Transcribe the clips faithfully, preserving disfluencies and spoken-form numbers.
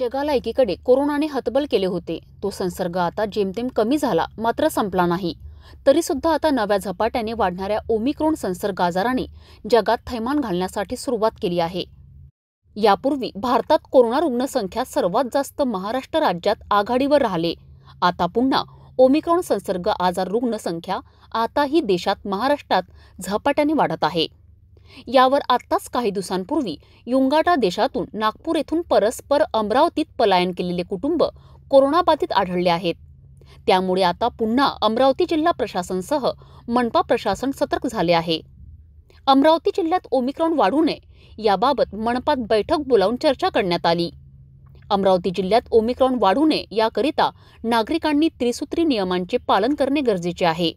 जगाला एकीकडे कोरोनाने हतबल केले होते। तो संसर्ग आता जेमतेम कमी झाला, मात्र संपला नाही। तरी सुद्धा आता नव्या झपाट्याने वाढणाऱ्या ओमिक्रॉन संसर्ग आजाराने जगात थैमान घालण्यासाठी सुरुवात केली आहे। यापूर्वी भारतात कोरोना रुग्णसंख्या सर्वात जास्त महाराष्ट्र राज्यात आघाडीवर राहिले। आता पुन्हा ओमिक्रॉन संसर्ग आजार रुग्णसंख्या आताही देशात महाराष्ट्रात झपाट्याने वाढत आहे। यावर आताच काही दिवसांपूर्वी युंगाटा देशातून नागपूर येथून परस्पर अमरावतीत पलायन केलेले कुटुंब कोरोनाबाधित आढळले आहेत। त्यामुळे आता पुन्हा अमरावती जिल्हा प्रशासनसह मनपा प्रशासन सतर्क झाले आहे। अमरावती जिल्ह्यात ओमिक्रॉन वाढू नये याबाबत मनपात बैठक बोलावून चर्चा करण्यात आली। अमरावती जिल्ह्यात ओमिक्रॉन वाढू नये याकरिता नागरिकांनी त्रिसूत्री नियमांचे पालन करणे गरजेचे आहे।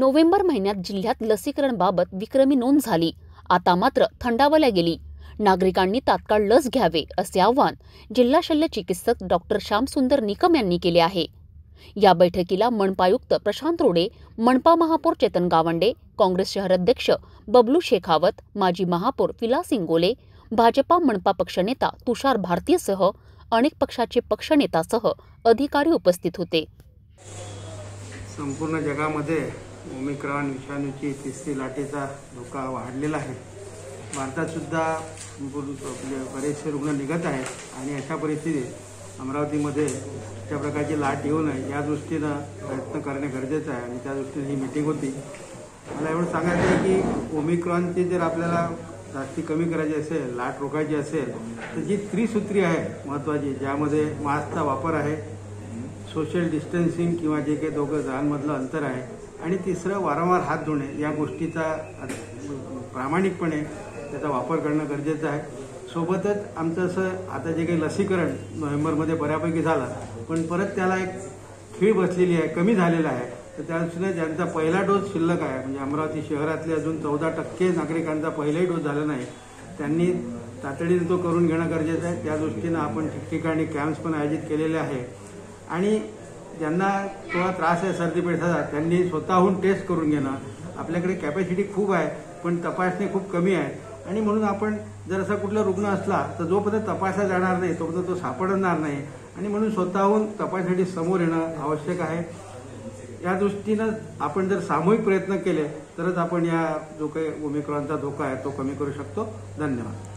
नोव्हेंबर महिन्यात जिल्ह्यात लसीकरणाबाबत विक्रमी नोंद झाली, आता मात्र थंडावल्या गेली। नागरिकांनी तात्काळ लस घ्यावे असे आवाहन जिल्हा शल्य चिकित्सक डॉ श्यामसुंदर निकमें यांनी केले आहे। या बैठकीला मनपायुक्त प्रशांत रोड, मनपा महापौर चेतन गावे, काँग्रेस शहराध्यक्ष बबलू शेखावत, माजी महापौर फिला सींगोले, भाजपा मनपा पक्षनेता तुषार भारतीय सह अनेक पक्षाचे पक्षनेतासह अधिकारी उपस्थित होते। संपूर्ण जगामध्ये ओमिक्रॉन विषाणूची तिसरी लाटेचा धोका वाढलेला आहे। भारतातसुद्धा बरेचसे रुग्ण निघत आहेत आणि अशा परिस्थितीत अमरावतीमध्ये अशा प्रकारची लाट येऊ नये या दृष्टीनं प्रयत्न करणे गरजेचं आहे आणि त्या दृष्टीने ही मीटिंग होती। मला एवढं सांगायचं आहे की ओमिक्रॉनची जर आपल्याला जास्ती कमी करायची असेल, लाट रोखायची असेल, तर जी त्रिसूत्री आहे महत्त्वाची, ज्यामध्ये मास्कचा वापर आहे, सोशल डिस्टन्सिंग किंवा जे काही दोघं जणांमधलं अंतर आहे, आणि तिसरं वारंवार हात धुणे या गोष्टीचा प्रामाणिकपणे त्याचा वापर करणं गरजेचं आहे। सोबतच आमचं असं आता जे काही लसीकरण नोव्हेंबरमध्ये बऱ्यापैकी झालं, पण परत त्याला एक खीळ बसलेली आहे, कमी झालेला आहे। तर त्यानुसार ज्यांचा पहिला डोस शिल्लक आहे, म्हणजे अमरावती शहरातले अजून चौदा टक्के नागरिकांचा पहिलाही डोस झाला नाही, त्यांनी तातडीने तो करून घेणं गरजेचं आहे। त्या दृष्टीनं आपण ठिकठिकाणी कॅम्प्स पण आयोजित केलेले आहे आणि ज्यांना थोडा त्रास आहे सर्दी पेठाचा, त्यांनी स्वतःहून टेस्ट करून घेणं। आपल्याकडे कॅपॅसिटी खूप आहे, पण तपासणी खूप कमी आहे आणि म्हणून आपण जर असा कुठला रुग्ण असला तर जोपर्यंत तपासला जाणार नाही तोपर्यंत तो सापडणार नाही आणि म्हणून स्वतःहून तपासण्यासाठी समोर येणं आवश्यक आहे। या दृष्टीनं आपण जर सामूहिक प्रयत्न केले तरच आपण या जो काही ओमिक्रॉनचा धोका आहे तो कमी करू शकतो। धन्यवाद।